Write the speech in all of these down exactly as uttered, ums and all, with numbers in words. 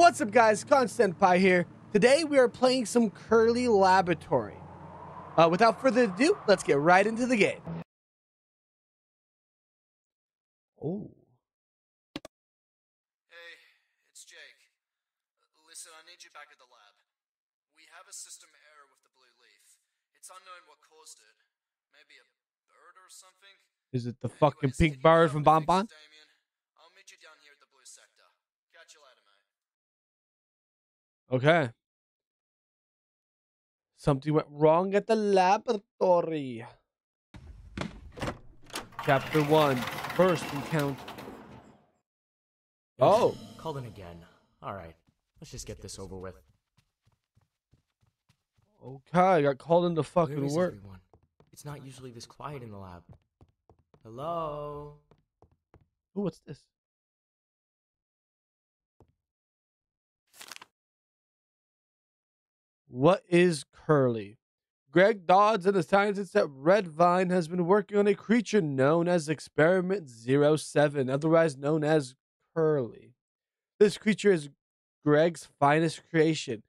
What's up, guys? Conch Senpai here. Today we are playing some Curly Laboratory. Uh, without further ado, let's get right into the game. Oh. Hey, it's Jake. Listen, I need you back at the lab. We have a system error with the Blue Leaf. It's unknown what caused it. Maybe a bird or something? Is it the Anyways, fucking pink bird from Bon Bon? Okay. Something went wrong at the laboratory. Chapter one. First encounter. Oh. Called in again. Alright. Let's just get this over with. Okay, I got called into fucking work. Everyone? It's not usually this quiet in the lab. Hello? Ooh, what's this? What is Curly? Greg Dodds and the scientists at Red Vine has been working on a creature known as Experiment zero seven, otherwise known as Curly. This creature is Greg's finest creation.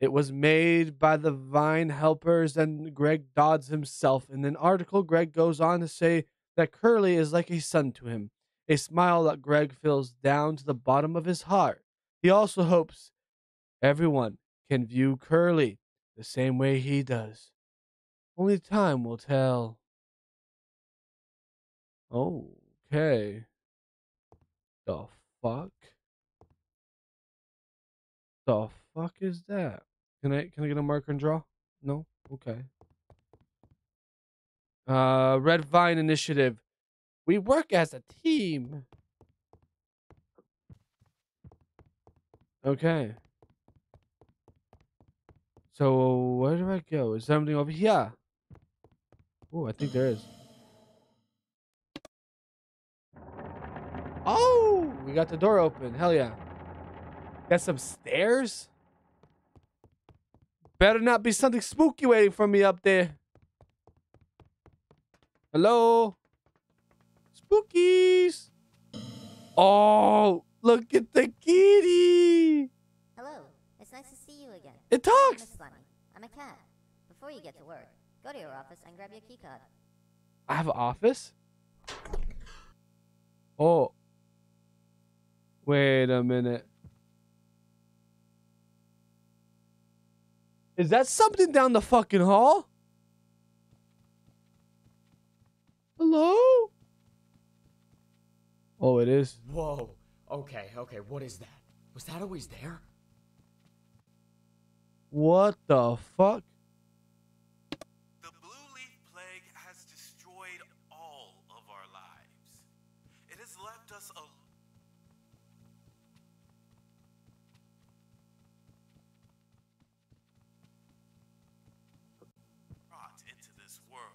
It was made by the Vine helpers and Greg Dodds himself. In an article, Greg goes on to say that Curly is like a son to him, a smile that Greg feels down to the bottom of his heart. He also hopes everyone can view Curly the same way he does. Only time will tell. Okay. The fuck? The fuck is that? Can I can I get a marker and draw? No? Okay. Uh Red Vine Initiative. We work as a team. Okay. So, where do I go? Is there something over here? Oh, I think there is. Oh! We got the door open. Hell yeah. Got some stairs? Better not be something spooky waiting for me up there. Hello? Spookies! Oh! Look at the kitty! Hello. It's nice to see you again. It talks! I'm a cat. Before you get to work, go to your office and grab your key card. I have an office? Oh. Wait a minute. Is that something down the fucking hall? Hello? Oh, it is. Whoa. Okay, okay. What is that? Was that always there? What the fuck? The Blue Leaf plague has destroyed all of our lives. It has left us alone. Brought into this world.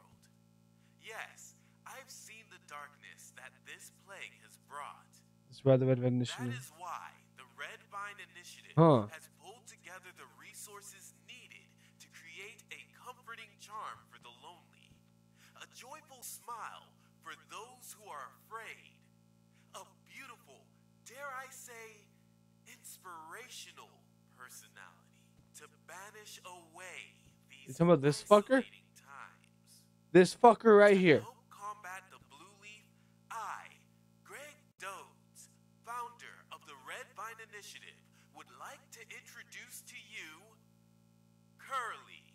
Yes, I've seen the darkness that this plague has brought. That's why the Red Vine Initiative. That is why the Red Vine Initiative huh. has pulled together the resources needed to create a comforting charm for the lonely, a joyful smile for those who are afraid, a beautiful, dare I say, inspirational personality to banish away these. You talking about this fucker? Times. This fucker right to here. Help combat the Blue Leaf, I, Greg Dodds, founder of the Red Vine Initiative, would like to introduce to you Curly.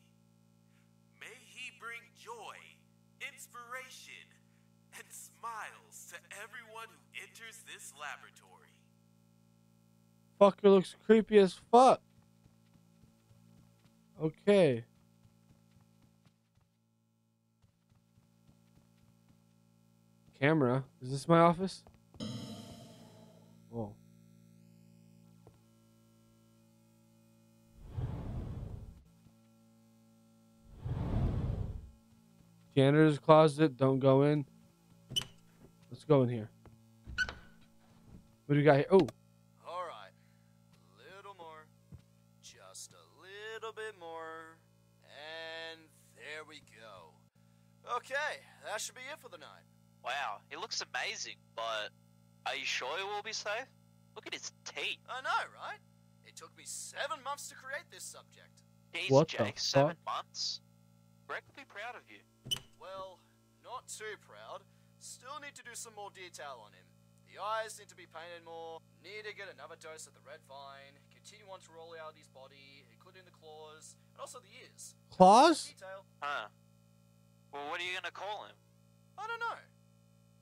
May he bring joy, inspiration, and smiles to everyone who enters this laboratory. Fucker looks creepy as fuck. Okay. Camera. Is this my office? Whoa. Janitor's closet, don't go in. Let's go in here. What do you got here? Oh. All right. A little more. Just a little bit more. And there we go. Okay, that should be it for the night. Wow, it looks amazing, but are you sure it will be safe? Look at its teeth. I know, right? It took me seven months to create this subject. Jeez, what Jake, the seven fuck? months? Greg would be proud of you. Well, not too proud. Still need to do some more detail on him. The eyes need to be painted more. Need to get another dose of the red vine. Continue on to roll out his body, including the claws, and also the ears. Claws? Huh. Well, what are you gonna call him? I don't know.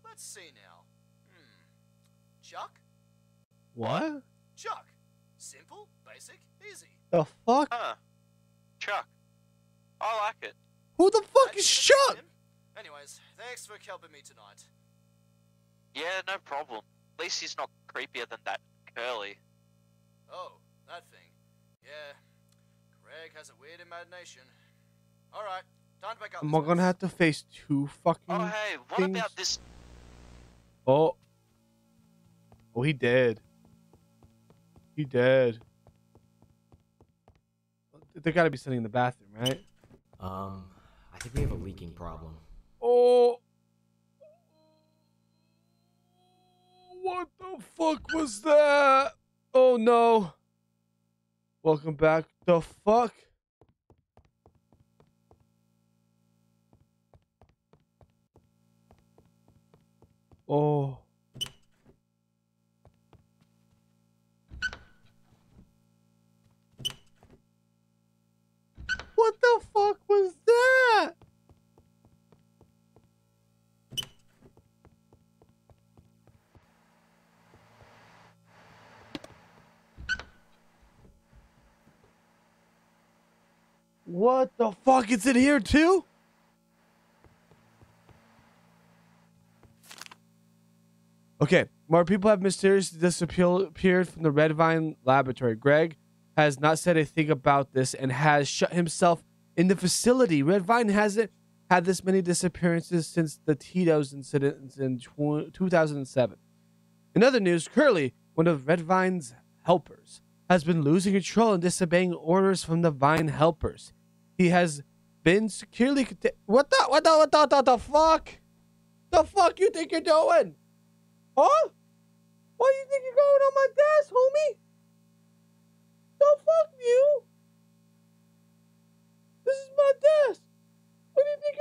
Let's see now. Hmm. Chuck? What? Chuck. Simple, basic, easy. The fuck? Huh. Chuck. I like it. Who the fuck is Chuck? Anyways, thanks for helping me tonight. Yeah, no problem. At least he's not creepier than that Curly. Oh, that thing. Yeah. Greg has a weird imagination. Alright, time to wake up. Am I gonna have to face two fucking Oh, hey, what things? about this? Oh. Oh, he dead. He dead. They gotta be sitting in the bathroom, right? Um, I think we have a leaking problem. Oh. What the fuck was that? Oh no. Welcome back. The fuck? Oh. What the fuck was that? What the fuck? It's in here too? Okay. More people have mysteriously disappeared from the Red Vine Laboratory. Greg has not said a thing about this and has shut himself in the facility. Red Vine hasn't had this many disappearances since the Tito's incidents in two thousand seven. In other news, Curly, one of Red Vine's helpers, has been losing control and disobeying orders from the Vine helpers. He has been securely... What the, what the... What the... What the... The fuck? The fuck you think you're doing? Huh? What do you think you're going on my desk, homie? The fuck you? This is my desk. What do you think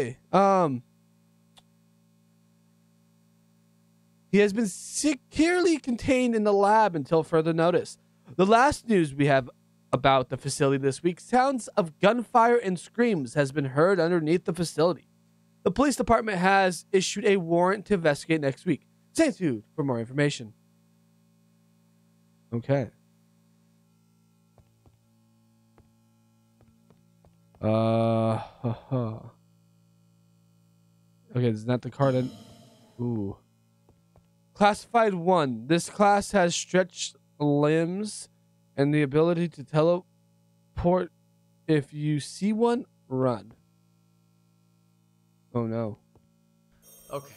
you're doing? Okay. Um. He has been securely contained in the lab until further notice. The last news we have about the facility this week, sounds of gunfire and screams has been heard underneath the facility. The police department has issued a warrant to investigate next week. Stay tuned for more information. Okay. Uh. Ha, ha. Okay, this is not the card. I... Ooh. Classified one. This class has stretched limbs and the ability to teleport. If you see one, run. Oh no. Okay.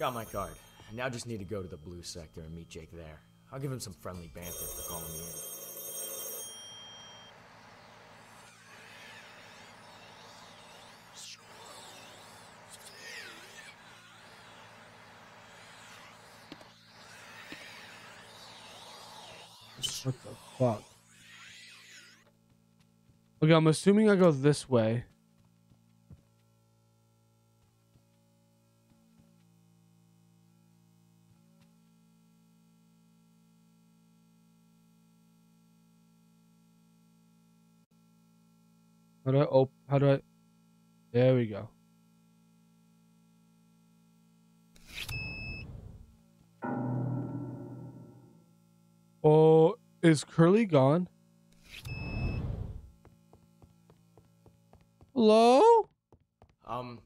Got my card. Now just need to go to the blue sector and meet Jake there. I'll give him some friendly banter for calling me in. What the fuck? Okay, I'm assuming I go this way. How do I open? How do I? There we go. Oh, is Curly gone? Hello? Um,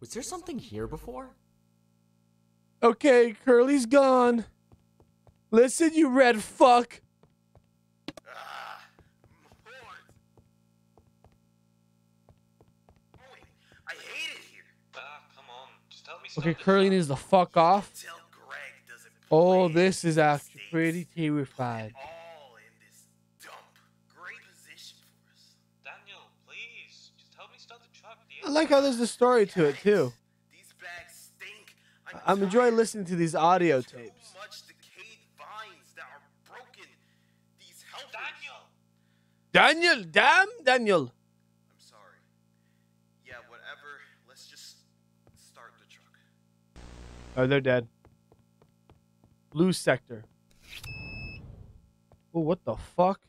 was there something here before? Okay, Curly's gone. Listen, you red fuck. Okay, Curly needs to fuck off. Oh, this is after pretty terrified. All in this dump. Great position for us. Daniel, please, just help me start the truck. I like how there's a story to it too. These bags stink. I'm enjoying listening to these audio tapes. Daniel, damn Daniel. I'm sorry. Yeah, whatever. Let's just start the truck. Oh, they're dead. Blue sector. Oh, what the fuck?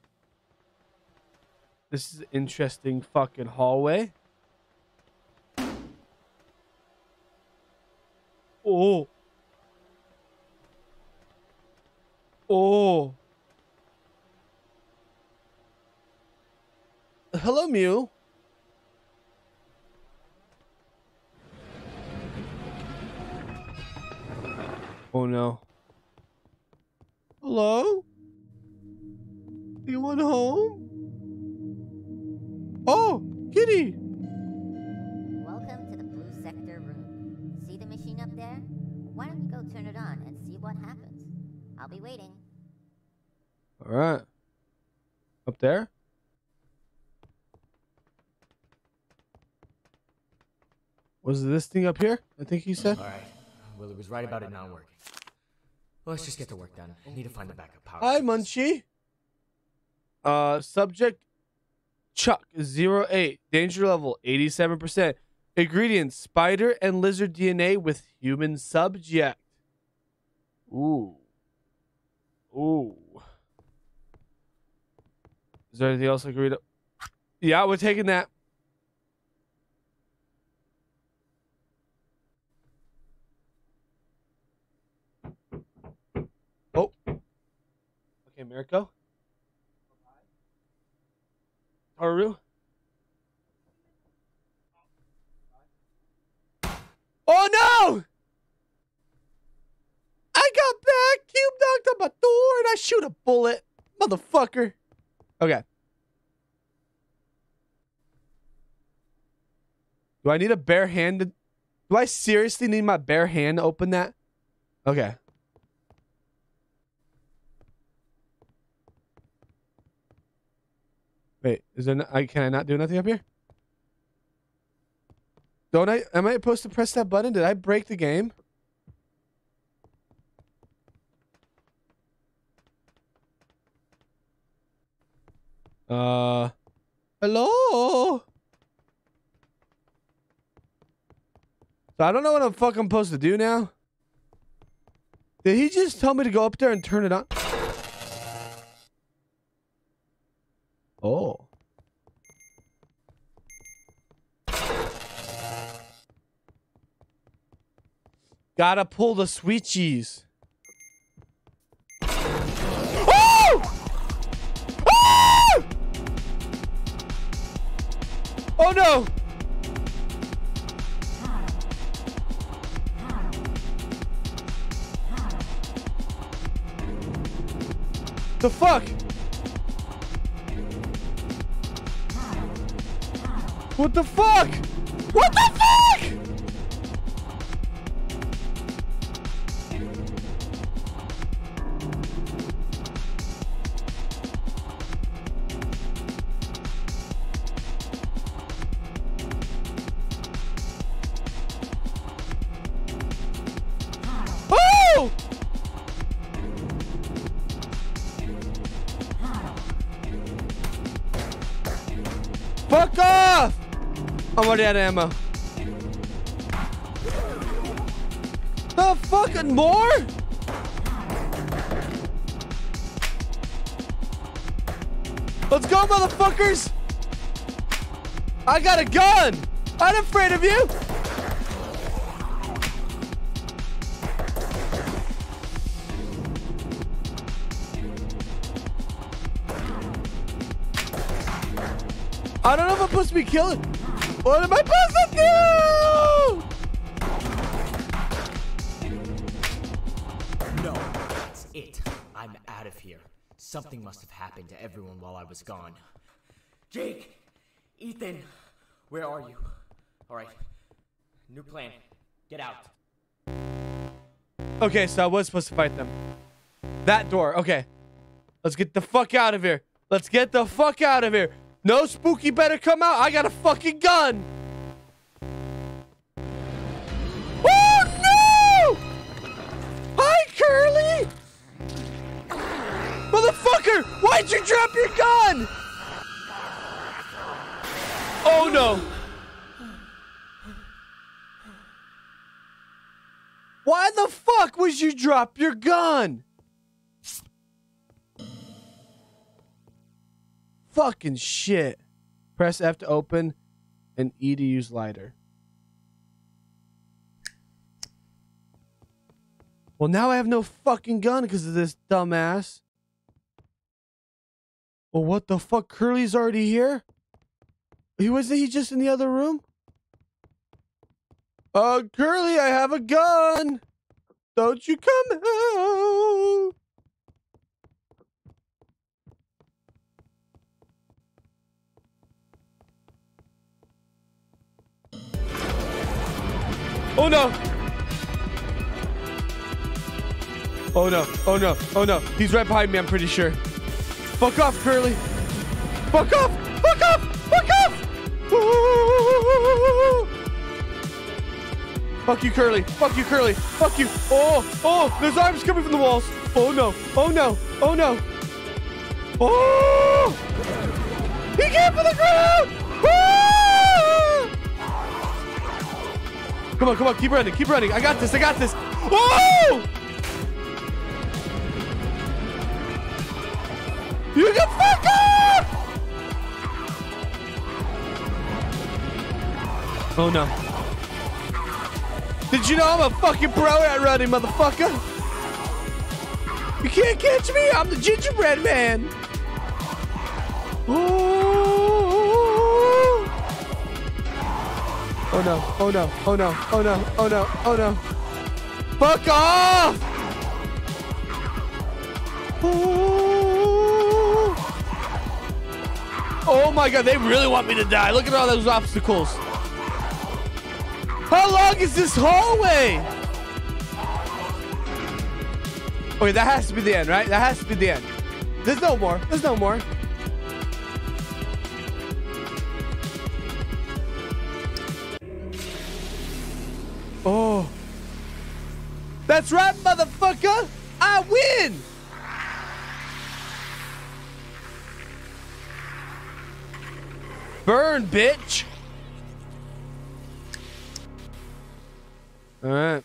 This is an interesting fucking hallway. Oh. Oh. Hello, Mew. Oh, no. Hello? You want home? Oh, kitty. Welcome to the blue sector room. See the machine up there? Why don't you go turn it on and see what happens? I'll be waiting. All right. Up there? Was this thing up here? I think he said. All right. Well, it was right about it not working. Well, let's just get the work done. I need to find the backup power. Hi, Munchie. Uh, subject Chuck zero eight. Danger level eighty-seven percent. Ingredients: spider and lizard D N A with human subject. Ooh. Ooh. Is there anything else I can read up? Yeah, we're taking that. Oh, okay, Mirko. Haru. Oh no! I got back. Cube knocked on my door, and I shoot a bullet, motherfucker. Okay. Do I need a bare hand? To... Do I seriously need my bare hand to open that? Okay. Wait, is there? No, I can I not do nothing up here? Don't I? Am I supposed to press that button? Did I break the game? Uh, hello. So I don't know what the fuck I'm supposed to do now. Did he just tell me to go up there and turn it on? Oh. Gotta pull the switchies. Oh! Oh! Oh no! The fuck? What the fuck? What the fuck? Oh! Fuck off! I'm already out of ammo. The fucking more? Let's go, motherfuckers! I got a gun! I'm afraid of you! I don't know if I'm supposed to be killing. What am I supposed to do? No, that's it. I'm out of here. Something must have happened to everyone while I was gone. Jake! Ethan! Where are you? Alright. New plan. Get out. Okay, so I was supposed to fight them. That door. Okay. Let's get the fuck out of here. Let's get the fuck out of here. No spooky better come out. I got a fucking gun. Oh no! Why'd you drop your gun? Oh no! Why the fuck would you drop your gun? Fucking shit. Press F to open and E to use lighter. Well, now I have no fucking gun because of this dumbass. Well, what the fuck? Curly's already here? He wasn't he just in the other room? Uh, Curly, I have a gun. Don't you come out. Oh no! Oh no, oh no, oh no. He's right behind me, I'm pretty sure. Fuck off, Curly! Fuck off! Fuck off! Fuck off! Ooh. Fuck you, Curly! Fuck you, Curly! Fuck you! Oh! Oh! There's arms coming from the walls! Oh no! Oh no! Oh no! Oh! He came for the ground! Come on, come on, keep running, keep running. I got this, I got this. Oh! You can fuck up! Oh no. Did you know I'm a fucking pro at running, motherfucker? You can't catch me, I'm the gingerbread man. Oh! Oh no, oh no, oh no, oh no, oh no, oh no. Fuck off! Oh. Oh my god, they really want me to die. Look at all those obstacles. How long is this hallway? Okay, that has to be the end, right? That has to be the end. There's no more, there's no more. Oh, that's right, motherfucker. I win. Burn, bitch. All right.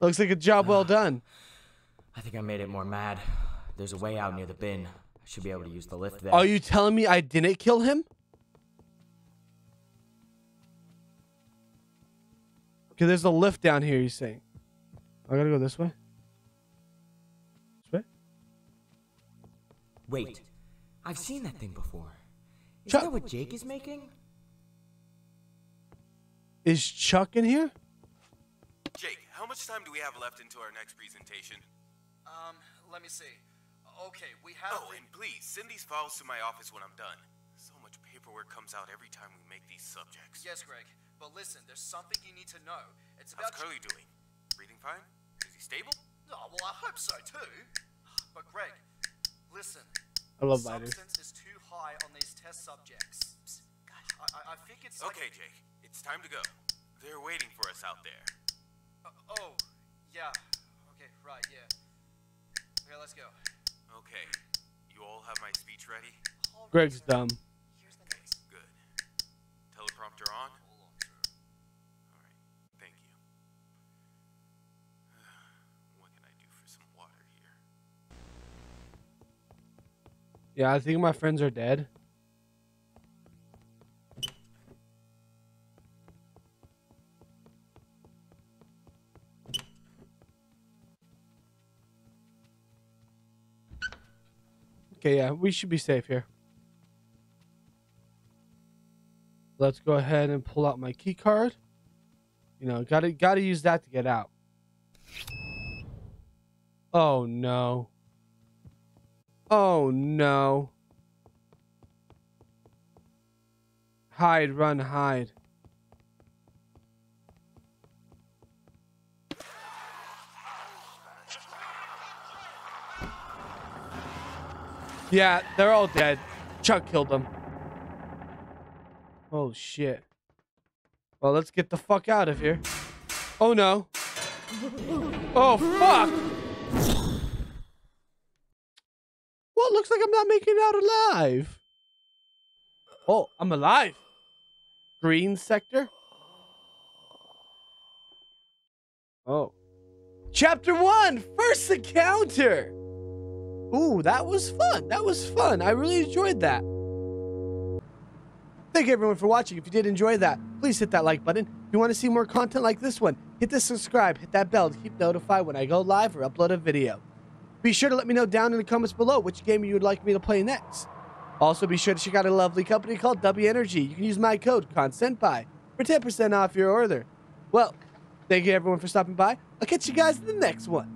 Looks like a job well done. Uh, I think I made it more mad. There's a way out near the bin. I should be able to use the lift there. Are you telling me I didn't kill him? Okay, there's a lift down here, you're saying. I gotta go this way? This way? Wait. I've seen that thing before. Is Chuck. That what Jake is making? Is Chuck in here? Jake, how much time do we have left until our next presentation? Um, let me see. Okay, we have... Oh, and please, send these files to my office when I'm done. So much paperwork comes out every time we make these subjects. Yes, Greg. But listen, there's something you need to know. It's about... How's Curly doing? Breathing fine? Is he stable? Oh, well, I hope so, too. But, Greg, listen. I love lighters. Substance is too high on these test subjects. God, I, I think it's... Okay, like... Jake. It's time to go. They're waiting for us out there. Uh, oh, yeah. Okay, right, yeah. Okay, let's go. Okay. You all have my speech ready? All Greg's right, dumb. Here's the next. Okay, good. Teleprompter on. Yeah, I think my friends are dead. Okay, yeah, we should be safe here. Let's go ahead and pull out my key card. You know, gotta gotta use that to get out. Oh no. Oh no. Hide, run, hide. Yeah, they're all dead. Chuck killed them. Oh shit. Well, let's get the fuck out of here. Oh no. Oh fuck. Well, it looks like I'm not making it out alive. Oh, I'm alive. Green sector. Oh. Chapter one, first encounter. Ooh, that was fun. That was fun. I really enjoyed that. Thank you everyone for watching. If you did enjoy that, please hit that like button. If you want to see more content like this one, hit the subscribe, hit that bell to keep notified when I go live or upload a video. Be sure to let me know down in the comments below which game you would like me to play next. Also, be sure to check out a lovely company called Dubby Energy. You can use my code, Conch Senpai, for ten percent off your order. Well, thank you everyone for stopping by. I'll catch you guys in the next one.